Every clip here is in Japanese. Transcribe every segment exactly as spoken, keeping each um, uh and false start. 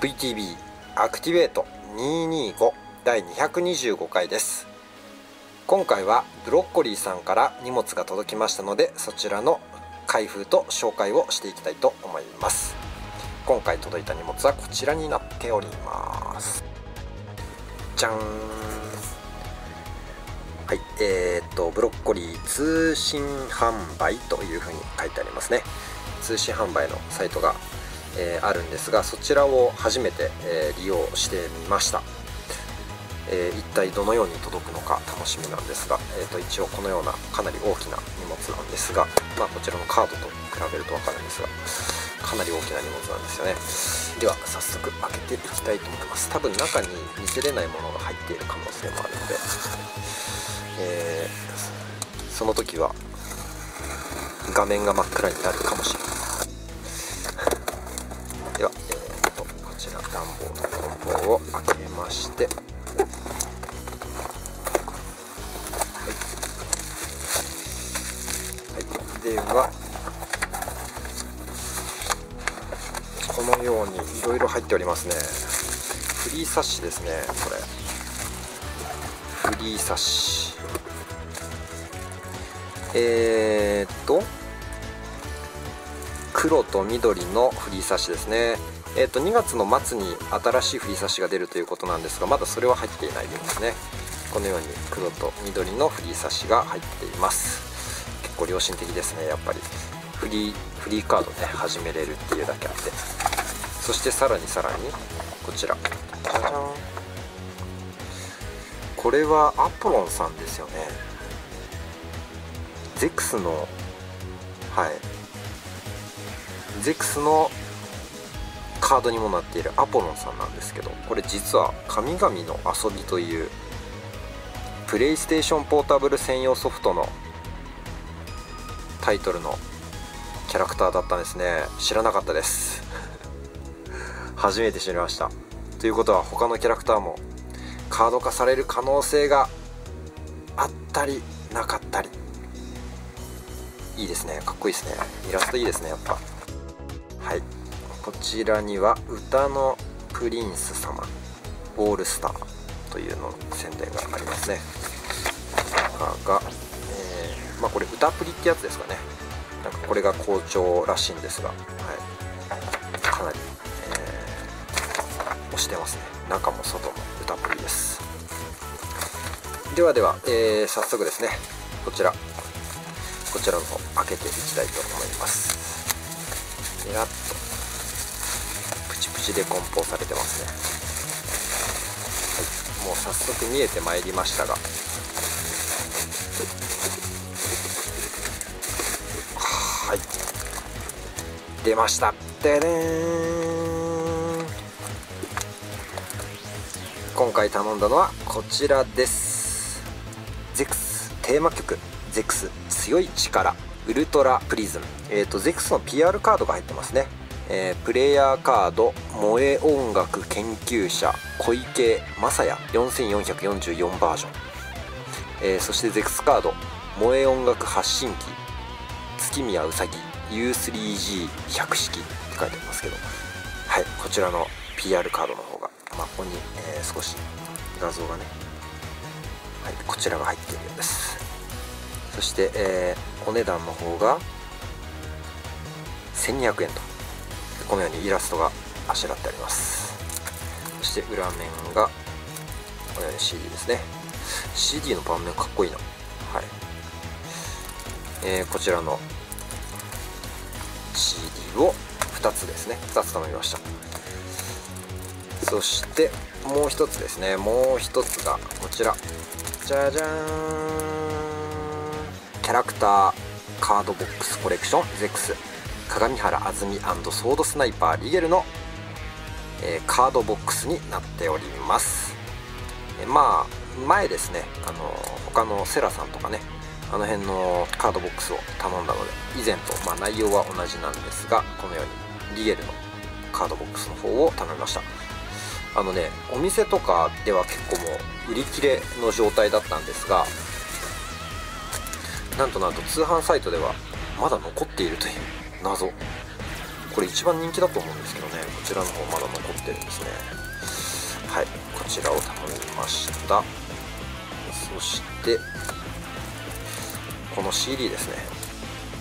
ブイティービー アクティベートにひゃくにじゅうごだいにひゃくにじゅうごかいです。今回はブロッコリーさんから荷物が届きましたので、そちらの開封と紹介をしていきたいと思います。今回届いた荷物はこちらになっております。じゃん。はいえー、っとブロッコリー通信販売というふうに書いてありますね。通信販売のサイトがえー、あるんですが、そちらを初めて、えー、利用してみました。えー、一体どのように届くのか楽しみなんですが、えー、と一応このようなかなり大きな荷物なんですが、まあ、こちらのカードと比べると分かるんですが、かなり大きな荷物なんですよね。では早速開けていきたいと思います。多分中に見せれないものが入っている可能性もあるので、えー、その時は画面が真っ暗になるかもしれない。では、えー、とこちら段ボールの梱包を開けまして、はい、はい、ではこのようにいろいろ入っておりますね。フリーサッシですね、これフリーサッシ。えー、っと黒と緑のフリーサッシですね。えー、とにがつの末に新しいフリーサッシが出るということなんですが、まだそれは入っていないようですね。このように黒と緑のフリーサッシが入っています。結構良心的ですね。やっぱりフリー、フリーカードね、始めれるっていうだけあって、そしてさらにさらにこちら、じゃじゃん。これはアポロンさんですよね。 ゼックス のはい、ゼックス のカードにもなっているアポロンさんなんですけど、これ実は「神々の遊び」というプレイステーションポータブル専用ソフトのタイトルのキャラクターだったんですね。知らなかったです初めて知りました。ということは他のキャラクターもカード化される可能性があったりなかったり。いいですね、かっこいいですね。イラストいいですね、やっぱ。はい、こちらには歌のプリンス様オールスターというの宣伝がありますね。中が、えー、まあこれ歌プリってやつですかね。なんかこれが好調らしいんですが、はい、かなり、えー、押してますね。中も外も歌プリです。ではでは、えー、早速ですね、こちらこちらの方開けていきたいと思います。ペラッとプチプチで梱包されてますね、はい、もう早速見えてまいりましたが、はい、出ました。ででーん、今回頼んだのはこちらです。 ゼックス テーマ曲「ゼックス 強い力」ウルトラプリズム、えー、と ゼックス の ピーアール カードが入ってますね。えー、プレイヤーカード萌え音楽研究者小池雅也よんよんよんよんバージョン、えー、そして ゼックス カード萌え音楽発信機月宮うさぎ ユースリージーひゃく 式って書いてありますけど、はい、こちらの ピーアール カードの方が、まあ、ここに、えー、少し画像がね、はい、こちらが入っているようです。そして、えー、お値段の方がせんにひゃくえんと、このようにイラストがあしらってあります。そして裏面がこのように シーディー ですね。 シーディー の盤面かっこいいな。はい、えー、こちらの シーディー をふたつですね、ふたつ頼みました。そしてもうひとつですね、もうひとつがこちら、じゃじゃーん、キキャラクターカードボックスコレクション ゼックス 鏡原あずみ&ソードスナイパーリゲルの、えー、カードボックスになっております、えー、まあ前ですね、あのー、他のセラさんとかね、あの辺のカードボックスを頼んだので以前と、まあ、内容は同じなんですが、このようにリゲルのカードボックスの方を頼みました。あのね、お店とかでは結構もう売り切れの状態だったんですが、なんとなんと通販サイトではまだ残っているという謎。これ一番人気だと思うんですけどね、こちらの方まだ残ってるんですね。はい、こちらを頼みました。そしてこの シーディー ですね、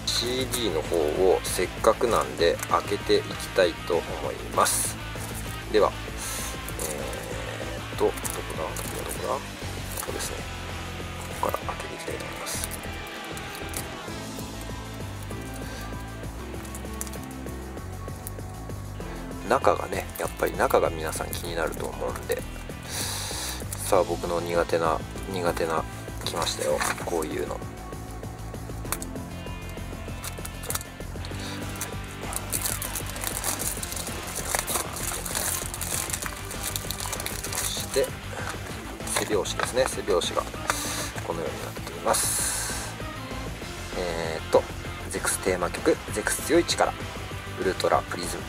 シーディー の方をせっかくなんで開けていきたいと思います。ではえー、っとどこだどこだどこだ、ここですね、ここから開けていきたいと思います。中がね、やっぱり中が皆さん気になると思うんで、さあ僕の苦手な苦手な来ましたよ、こういうの。で背表紙ですね、背表紙がこのようになっています。えー、っと ゼックス テーマ曲「ゼックス 強い力ウルトラプリズム」、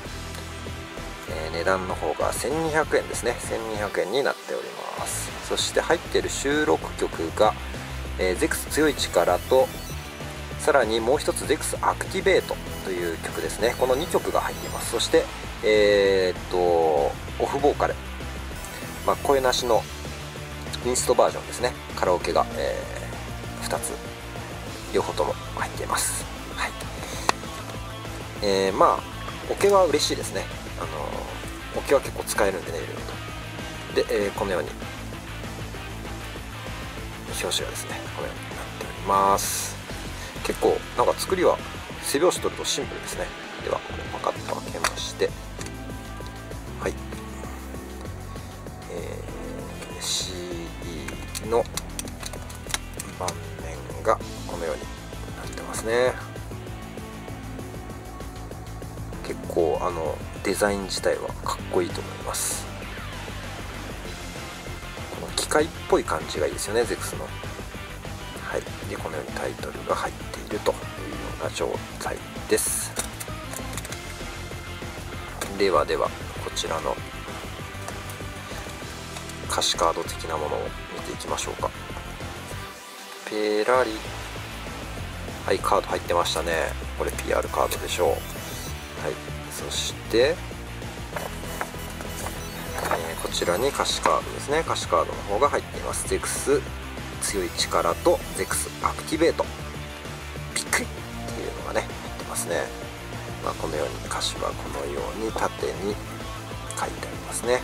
えー、値段の方がせんにひゃくえんですね、せんにひゃくえんになっております。そして入っている収録曲が「えー、ゼックス 強い力」と、さらにもう一つ「ゼックス アクティベート」という曲ですね、このにきょくが入っています。そしてえー、っとオフボーカル、まあ、声なしのインストバージョンですね、カラオケが、えー、ふたつ両方とも入っています。はい、えー、まあオケは嬉しいですね、あのー、オケは結構使えるんでね、いろいろと。で、えー、このように表紙がですね、このようになっております。結構なんか作りは背拍子取るとシンプルですね。ではこれパカッと開けまして、はい、えー、シーディー の盤面がこのようになってますね。結構あのデザイン自体はかっこいいと思います。この機械っぽい感じがいいですよね、 ゼックス の。はいで、このようにタイトルが入っているというような状態です。ではではこちらの歌詞カード的なものを見ていきましょうか。ペラリ、はい、カード入ってましたね。これ ピーアール カードでしょう。はい、そして、えー、こちらに歌詞カードですね、歌詞カードの方が入っています。 ゼックス 強い力と ゼックス アクティベートピックリっていうのがね入ってますね。まあ、このように歌詞はこのように縦に書いてありますね。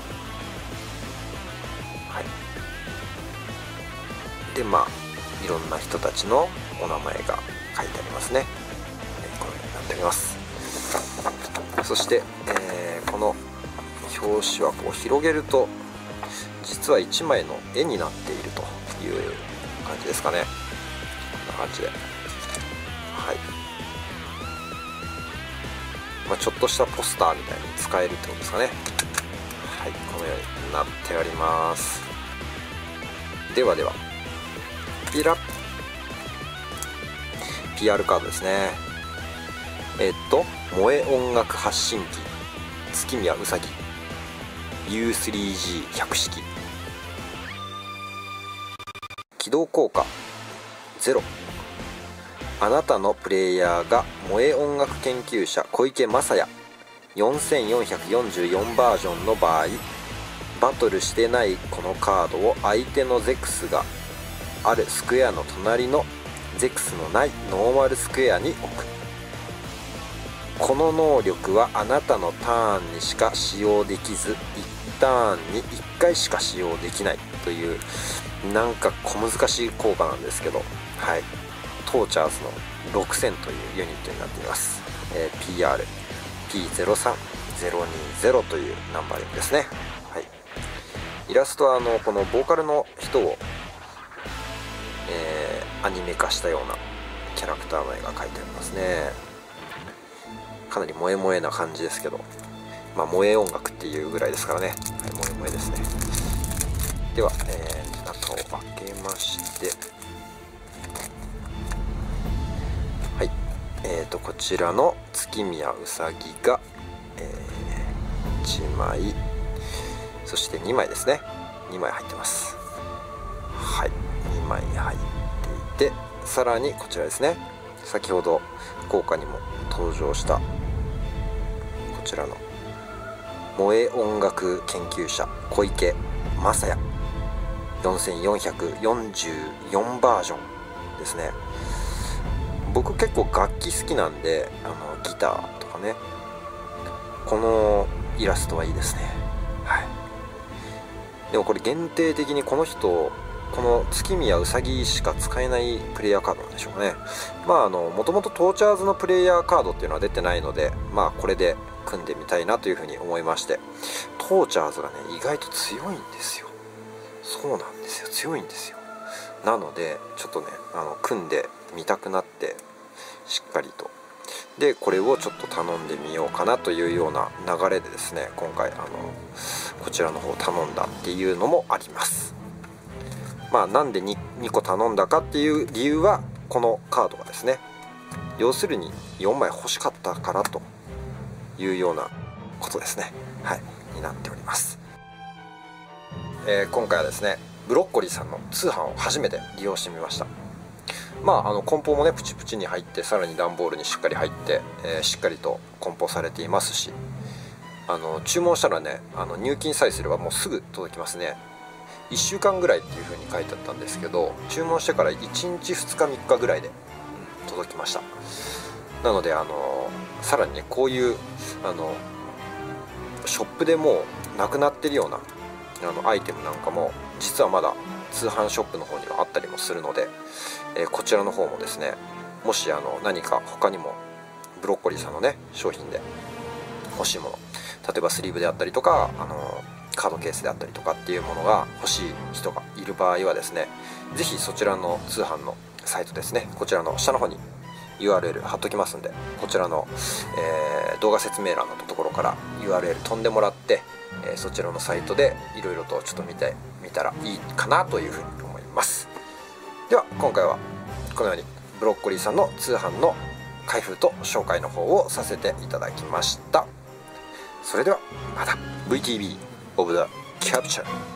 はい、でまあいろんな人たちのお名前が書いてありますね。このようになっております。そして、えー、この表紙はこう広げると実はいちまいの絵になっているという感じですかね。こんな感じで、はい、まあ、ちょっとしたポスターみたいに使えるってことですかね。はい、このようになっております。ではではピラッ ピーアール カードですね。えっと「萌え音楽発信機」「月宮うさぎ」「ユースリージー 百式」「起動効果ゼロ」「あなたのプレイヤーが萌え音楽研究者小池雅也」よんせんよんひゃくよんじゅうよんバージョンの場合、バトルしてないこのカードを相手の ゼックス があるスクエアの隣の ゼックス のないノーマルスクエアに置く。この能力はあなたのターンにしか使用できず、いちターンにいっかいしか使用できないという、なんか小難しい効果なんですけど、はい、トーチャーズのろくせんというユニットになっています。えー、ピーアールピーゼロさんゼロにゼロ というナンバリングですね。はい、イラストはあのこのボーカルの人を、えー、アニメ化したようなキャラクター名が書いてありますね。かなり萌え萌えな感じですけど、まあ萌え音楽っていうぐらいですからね、はい、萌え萌えですね。では、えー、中を開けまして、はい、えーとこちらの月宮うさぎが、えー、いちまい、そしてにまいですね。にまい入ってます。はい、にまい入っていて、さらにこちらですね、先ほど豪華にも登場したこちらの萌え音楽研究者小池雅也よんよんよんよんバージョンですね。僕結構楽器好きなんで、あのギターとかね、このイラストはいいですね。はい、でもこれ限定的にこの人、この月宮うさぎしか使えないプレイヤーカードなんでしょうね。まああのもともとトーチャーズのプレイヤーカードっていうのは出てないので、まあこれで組んでみたいなというふうに思いまして。トーチャーズがね意外と強いんですよ。そうなんですよ、強いんですよ。なのでちょっとね、あの組んでみたくなって、しっかりとでこれをちょっと頼んでみようかなというような流れでですね、今回あのこちらの方頼んだっていうのもあります。まあ、なんで 2, 2個頼んだかっていう理由は、このカードがですね、要するによんまい欲しかったからというようなことですね、はい、になっております。えー、今回はですね、ブロッコリーさんの通販を初めて利用してみました。まあ、あの梱包もねプチプチに入って、さらに段ボールにしっかり入って、えー、しっかりと梱包されていますし、あの注文したらね、あの入金さえすればもうすぐ届きますね。いっしゅうかんぐらいっていう風に書いてあったんですけど、注文してからいちにちふつかみっかぐらいで届きました。なのであのさらにね、こういうあのショップでもうなくなってるようなあのアイテムなんかも、実はまだ通販ショップの方にはあったりもするので、えー、こちらの方もですね、もしあの何か他にもブロッコリーさんのね商品で欲しいもの、例えばスリーブであったりとか、あのカードケースであったりとかっていうものが欲しい人がいる場合はですね、ぜひそちらの通販のサイトですね、こちらの下の方に ユーアールエル 貼っときますんで、こちらの、えー、動画説明欄のところから ユーアールエル 飛んでもらって、えー、そちらのサイトでいろいろとちょっと見てみたらいいかなというふうに思います。では今回はこのようにブロッコリーさんの通販の開封と紹介の方をさせていただきました。それではまた ブイティービー オブ・ザ・キャプチャー。